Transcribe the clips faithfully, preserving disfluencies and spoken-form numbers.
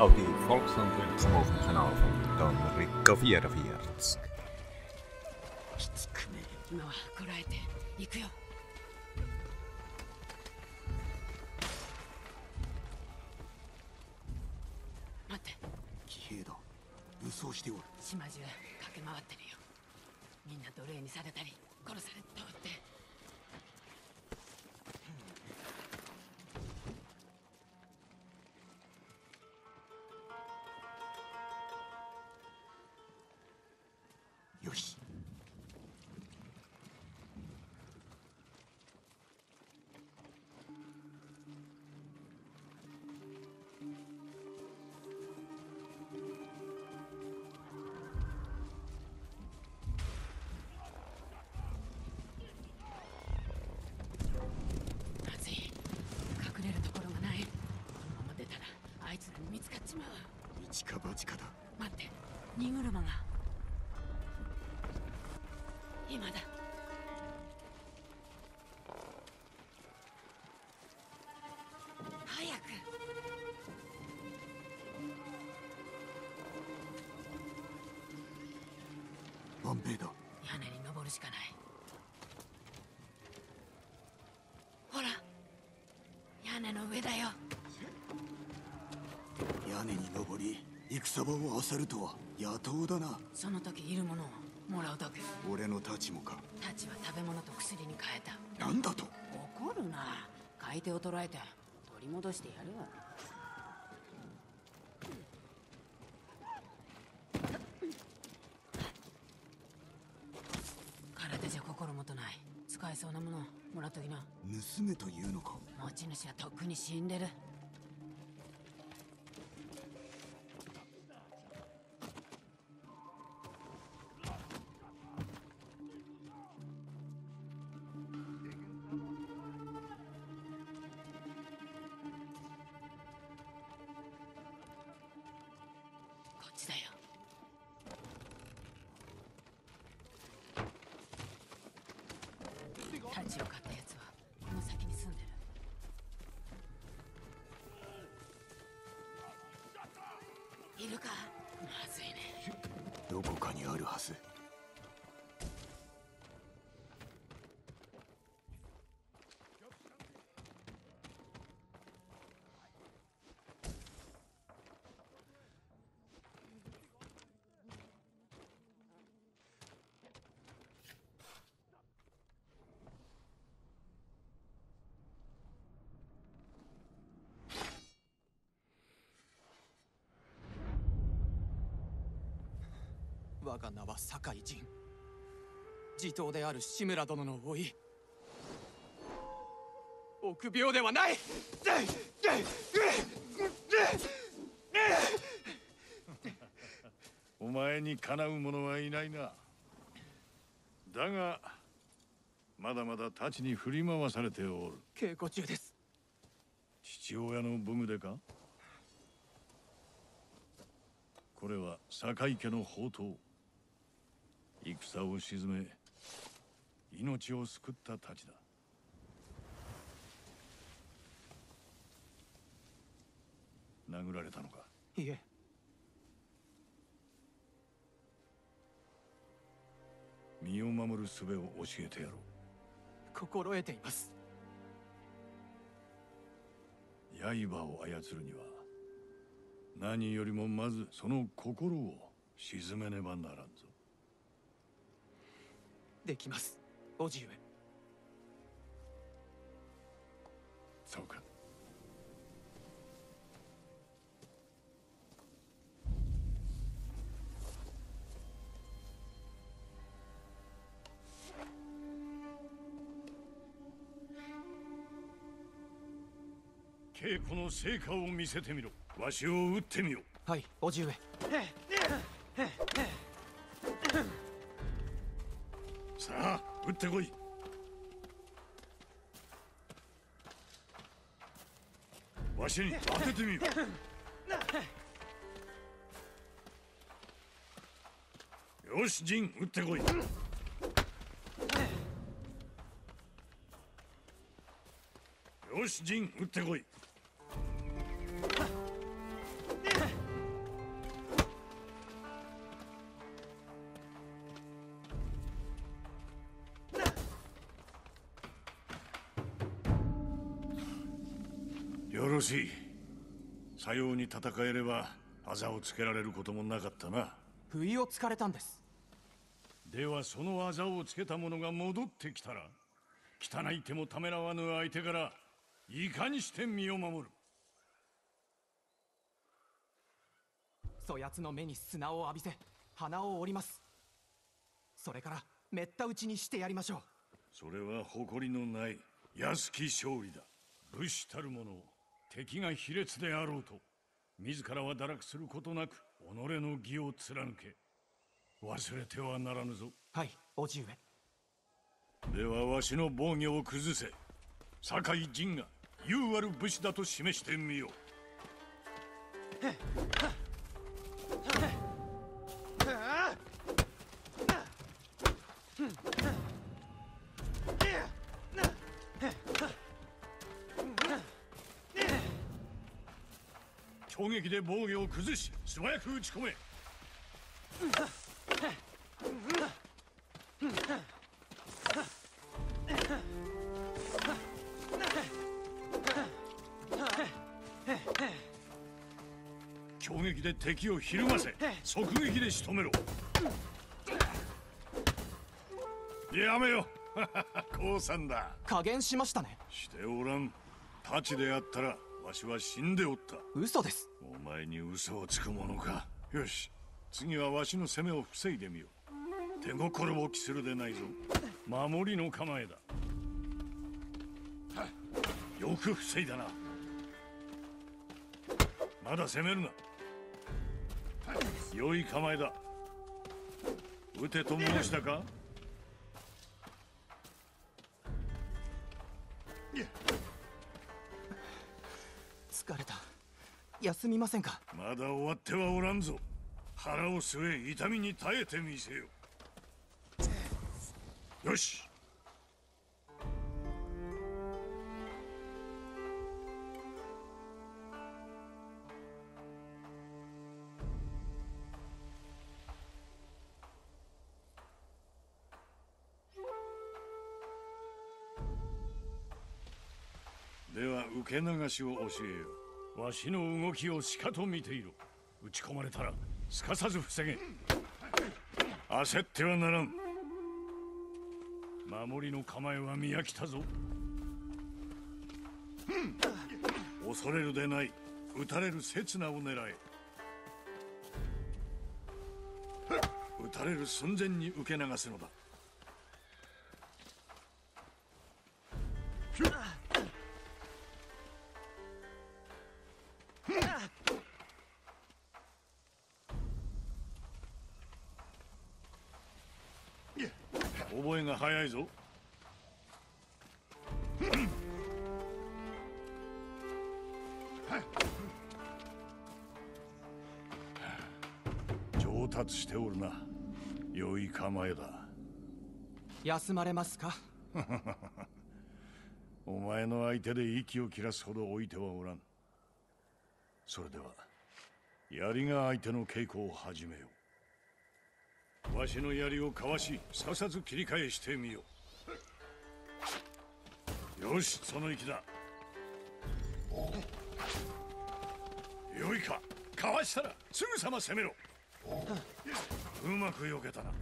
Audio Volkshandel dan Rikka vierenveertig.屋根に登るしかない。ほら、屋根の上だよ。屋根に登り戦場を漁るとは野党だな。その時いるものをもらうだけ。俺の太刀もか。太刀は食べ物と薬に変えた。なんだと。怒るな。買い手を捕らえて取り戻してやるわ。そんなものもらっときな。娘というのか。持ち主はとっくに死んでる。こっちだよ。太刀を買ったやつはこの先に住んでる。いるか。まずいね。どこかにあるはず。我が名は酒井仁。地頭である志村殿のおい。臆病ではない。お前にかなう者はいないな。だがまだまだ太刀に振り回されておる。稽古中です。父親の武具でか。これは酒井家の宝刀。戦を鎮め命を救った太刀だ。殴られたのか。いえ。身を守る術を教えてやろう。心得ています。刃を操るには何よりもまずその心を鎮めねばならんぞ。できます、叔父上。そうか。稽古の成果を見せてみろ。わしを撃ってみよ。はい、叔父上。さあ、撃ってこい。わしに当ててみよ。よし、陣、撃ってこい。よし、陣、撃ってこい。よし、さように戦えればあざをつけられることもなかったな。不意をつかれたんです。ではそのあざをつけた者が戻ってきたら、汚い手もためらわぬ相手からいかにして身を守る。そやつの目に砂を浴びせ、鼻を折ります。それからめった打ちにしてやりましょう。それは誇りのない安き勝利だ。武士たる者、敵が卑劣であろうと自らは堕落することなく己の義を貫け。忘れてはならぬぞ。はい、叔父上。ではわしの防御を崩せ。酒井仁が勇ある武士だと示してみよう。へっはっ攻撃で防御を崩し、素早く打ち込め。攻撃で敵をひるませ、即撃で仕留めろ。やめよ。降参だ。加減しましたね。しておらん。太刀であったらわしは死んでおった。嘘です。お前に嘘をつくものか。よし、次はわしの攻めを防いでみよう。手心を期するでないぞ。守りの構えだ。よく防いだな。まだ攻めるな。良い構えだ。撃てと申したか。疲れた。休みませんか。まだ終わってはおらんぞ。腹を据え、痛みに耐えてみせよ。よし。では受け流しを教えよ。わしの動きをしかと見ていろ。打ち込まれたらすかさず防げ。焦ってはならん。守りの構えは見飽きたぞ。恐れるでない。打たれる刹那を狙え。打たれる寸前に受け流すのだ。覚えが早いぞ。上達しておるな。良い構えだ。休まれますか。お前の相手で息を切らすほど置いてはおらん。それでは槍が相手の稽古を始めよう。わしの槍をかわし、すかさず切り返してみよう。よし、その息だ。よいか、かわしたらすぐさま攻めろ。うまく避けたな。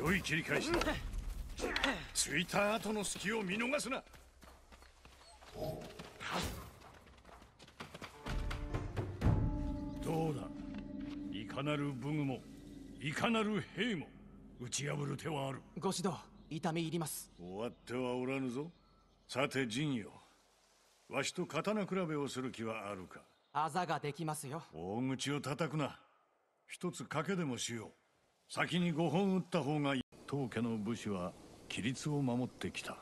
よい切り返しだ。ついた後の隙を見逃すな。どうだ。いかなる武具もいかなる兵も打ち破る手はある。ご指導、痛み入ります。終わってはおらぬぞ。さて陣よ、わしと刀比べをする気はあるか。あざができますよ。大口を叩くな。一つ賭けでもしよう。先にごほん打った方がいい。当家の武士は規律を守ってきた。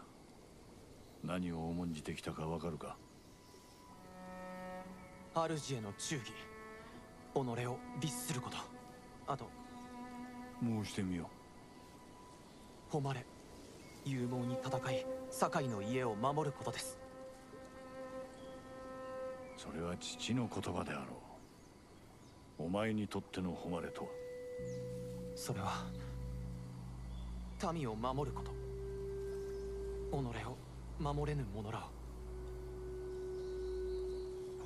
何を重んじてきたかわかるか。主への忠義、己を律すること。あと申してみよう。誉れ、勇猛に戦い、堺の家を守ることです。それは父の言葉であろう。お前にとっての誉れとは。それは民を守ること、己を守れぬ者らを。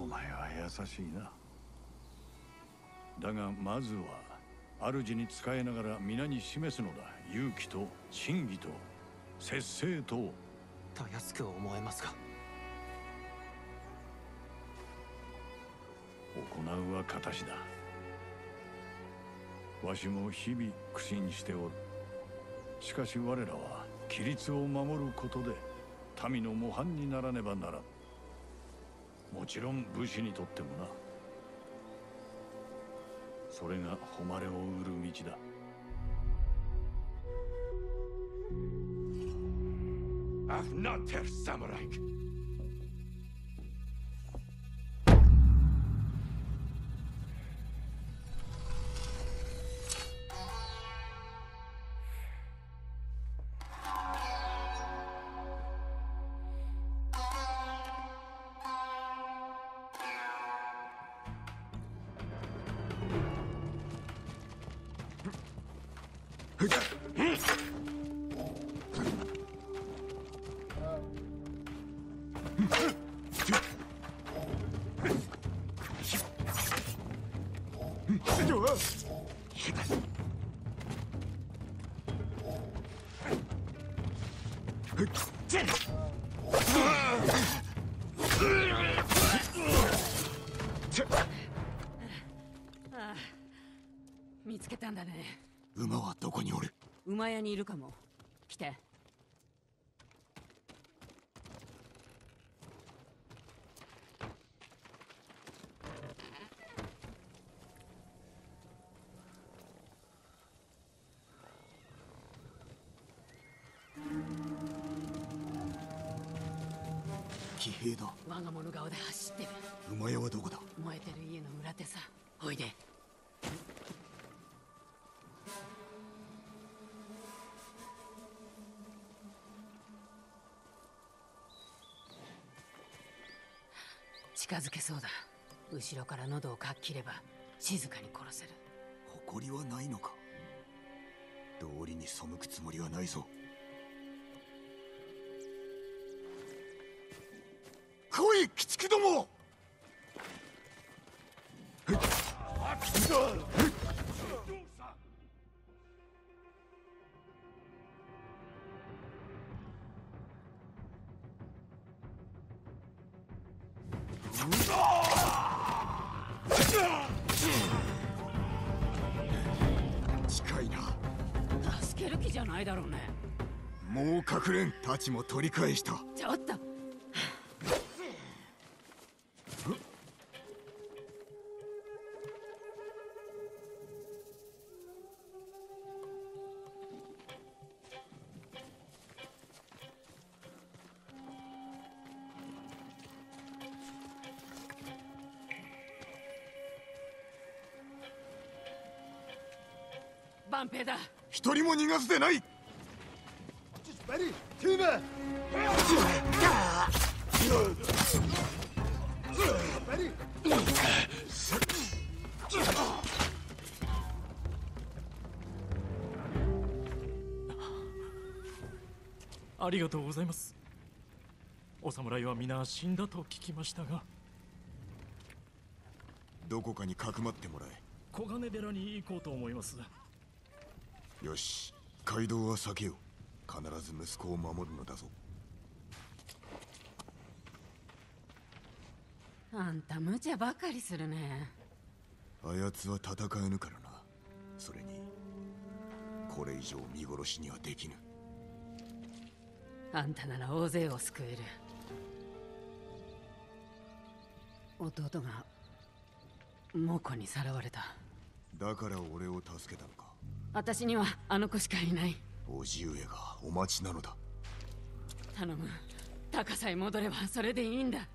お前は優しいな。だがまずは主に仕えながら皆に示すのだ。勇気と真偽と節制と。たやすく思えますが。行うは形だ。わしも日々苦心しておる。しかし我らは規律を守ることで民の模範にならねばならん。もちろん武士にとってもな。それが誉れを売る道だ。I've not heard samurai.騎兵だ。我が物顔で走ってる。馬屋はどこだ？燃えてる家の裏手さ。おいで。近づけそうだ。後ろから喉をかっきれば静かに殺せる。誇りはないのか。道理に背くつもりはないぞ。来い、鬼畜ども。近いな。助ける気じゃないだろうね。もう隠れん。太刀も取り返した。ちょっと。一人も逃がすでない。ありがとうございます。お侍は皆死んだと聞きましたが。どこかにかくまってもらえ。小金寺に行こうと思います。よし、街道は避けよう。必ず息子を守るのだぞ。あんた無茶ばかりするね。あやつは戦えぬからな。それにこれ以上見殺しにはできぬ。あんたなら大勢を救える。弟が猛虎にさらわれた。だから俺を助けたのか。私にはあの子しかいない。叔父上がお待ちなのだ。頼む。高さへ戻ればそれでいいんだ。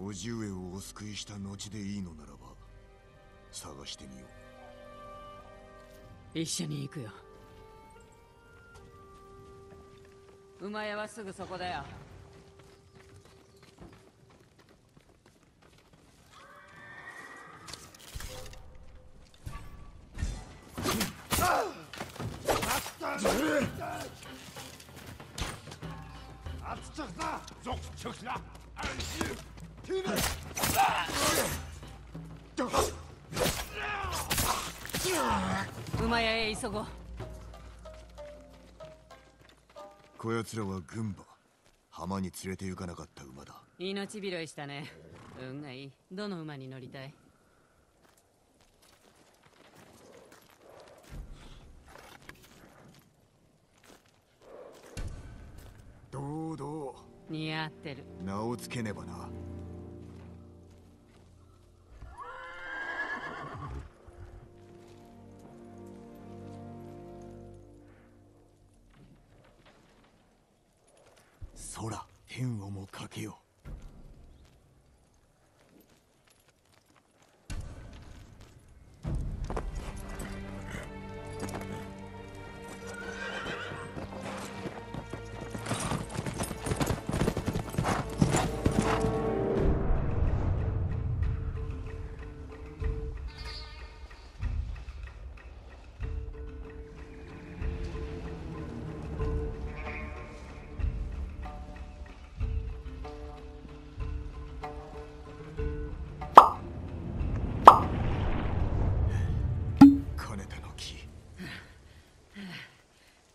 叔父上をお救いした後でいいのならば探してみよう。一緒に行くよ。馬屋はすぐそこだよ。馬屋へ急ごう。こやつらは軍馬、浜に連れて行かなかった馬だ。命拾いしたね。運がいい。どの馬に乗りたい？堂々似合ってる。名をつけねばな。空、天をもかけよ。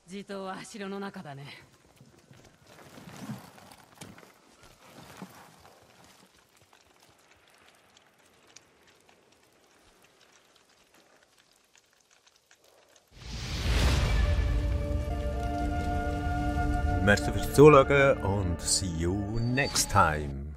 地頭は城の中だね。Macht es gut und see you next time.